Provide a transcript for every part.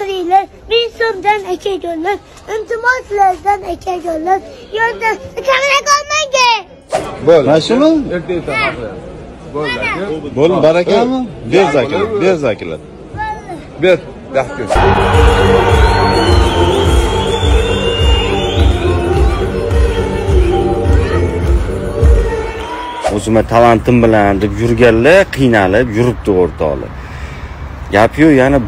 خليلا من سمدن أكيد لك انتماس لازم أكيد لك يلا كملك أمجد بول ماشي مال يكتي تمام بول بول بركة مال بيزاكلة بيت دحكس o'zimni talantim bilan deb yurganlar qiynalib yuribdi o'rtoqlar. Gapiyo yana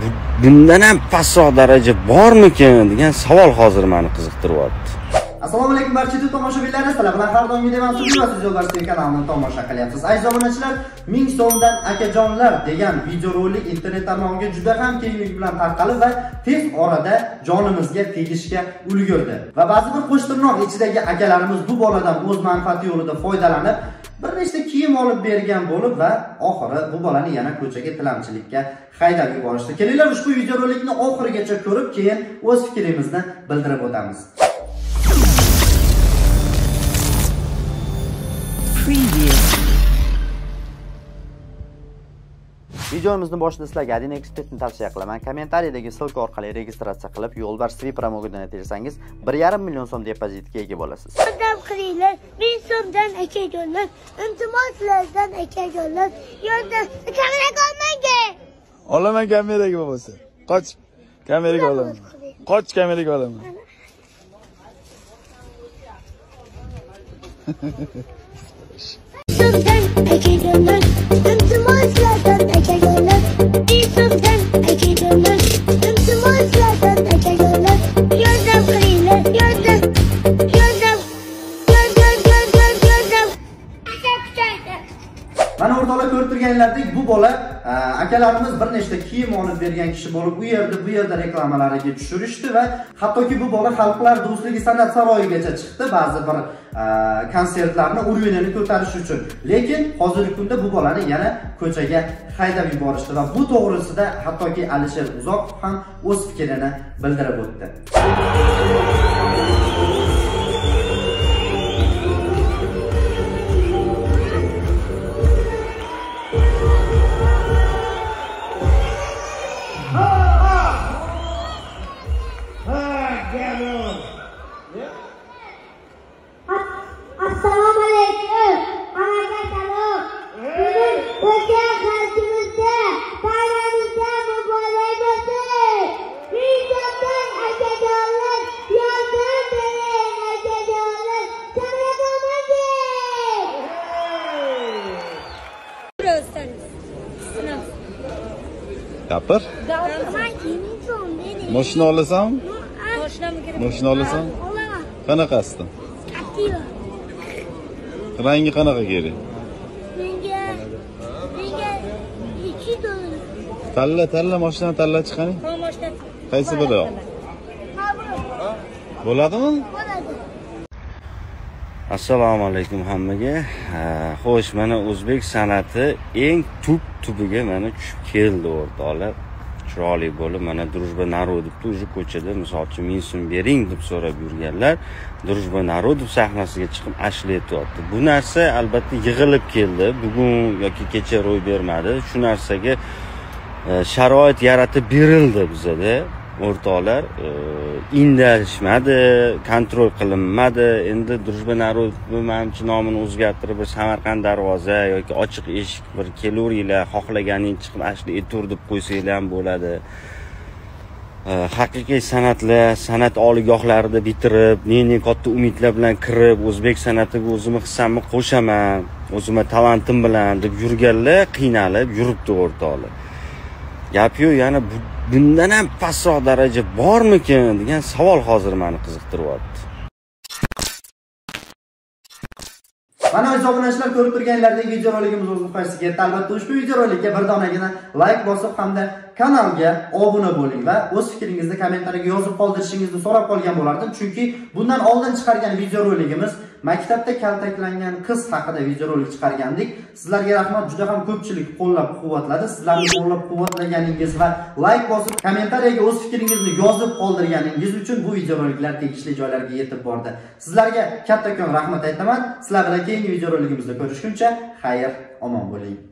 bundan ham pastroq daraja bormikin degan savol hozir meni qiziqtiryapti. Assalomu alaykum barcha tomoshabinlar, assalomu alaykum. Video mansubiga siz yo'llarsiz kanalni tomosha qilyapsiz. Aziz obunachilar, 1000 so'mdan akajonlar degan videorolik internet tarmog'iga juda ham kenglik bilan tarqalib va tez orada jonimizga tegishga ulgurdi. Va ba'zi bir qo'shtirnoq ichidagi akalarimiz bu boladan o'z manfaati yo'lida foydalanib bir nechta kiyim olib bergan bo'lib va oxiri bu bolani yana ko'chaga tilamchilikka haydab yuborishdi. Kelinglar ushbu videorolikni oxirigacha ko'rib, keyin o'z fikrimizni bildirib o'tamiz. Videomizni boshida sizlarga Adin Expert'ni tavsiya qilaman. Kommentariyadagi ссылка orqali registratsiya qilib, Yo'lbars Svi promogidan aytilsangiz 1,5 million so'm depozitga ega bo'lasiz. Yordam qilinglar, 1000 so'mdan akajonlar, iltimoslardan akajonlar, yordam kameraga olmanga. Olaman kameraga bo'lsa. Qoch, kameraga olaman. Qoch, kameraga olaman. So'mdan akajonlar, iltimoslardan bu bola akalarimiz bir nechta kiyim olib bergan kishi bo'lib bu yerda reklamalarga tushirishdi va hattoki bu bola xalqlar do'stligi san'at saroyigacha chiqdi ba'zi bir konsertlarni o'rganini ko'tarish uchun. Lekin hozirgi kunda bu bolani yana ko'chaga haydab yuborishdi va bu to'g'risida hattoki Alisher Uzoqov ham o'z fikrini bildirib o'tdi. Kapır? Moshina olasan? Moshina olasan? Qanaqasdan? Aktiva. Rangi qanaqa kerak? Menga 2 dollar. Tanla moshinani tanlachi qani? Ha, moshina. Qaysi biri? Ha, bu. Bo'ladimi? Bo'ladi. Assalomu alaykum hammaga. Xo'sh, mana o'zbek san'ati eng tubiga mana tushib keldi o'rtoqlar. Chiroyli bo'lib mana Drujba Narodovni o'sha ko'chada misol uchun 1000 so'm bering deb so'rab yurganlar Drujba Narodov sahnasiga chiqib ashlayapti. Bu narsa albatta yig'ilib keldi. Bugun yoki kecha ro'y bermadi. Shu narsaga sharoit yaratib berildi bizada. O'rtoqlar indalishmadi, kontrol qilinmadi. Endi Drujba Narodovni menimcha nomini o'zgartirib bir Samarqand darvoza yoki ochiq eshik bir kelaveringlar, xohlaganing chiqib ashli etur deb qo'ysanglar ham bo'ladi. Haqiqiy san'atlar, san'at oliygohlarida bitirib, men katta umidlar bilan kirib, o'zbek san'atiga o'zimni hissamni qo'shaman, o'zimni talantim bilan deb yurganlar qiynalib yuribdi o'rtoqlar. Gapiyo yana bundan ham pastroq daraja bormikin degan savol hozir meni qiziqtiryapti. Mana aziz obunachilar, ko'rib turganlaringizdek videorolikimiz o'z nuqtasiga yetdi. Albatta ushbu videorolikka bir donagina like bosib hamda kanalga obuna bo'ling va o'z fikringizni kommentariyga yozib qoldirishingizni so'rab qolgan bo'lardim, chunki bundan oldin chiqargan videorolikimiz maktabda kaltaklangan qiz haqida videorolik chiqargandik. Sizlarga rahmat, juda ham ko'pchilik qo'llab-quvvatladi. Sizlarni qo'llab-quvvatlaganingiz va like bosib, kommentariyaga o'z fikringizni yozib qoldirganingiz uchun bu videoroliklar tegishli joylarga yetib bordi. Sizlarga kattakon rahmat aytaman. Sizlar bilan keyingi videoroligimizda ko'rishguncha xayr, omon bo'ling.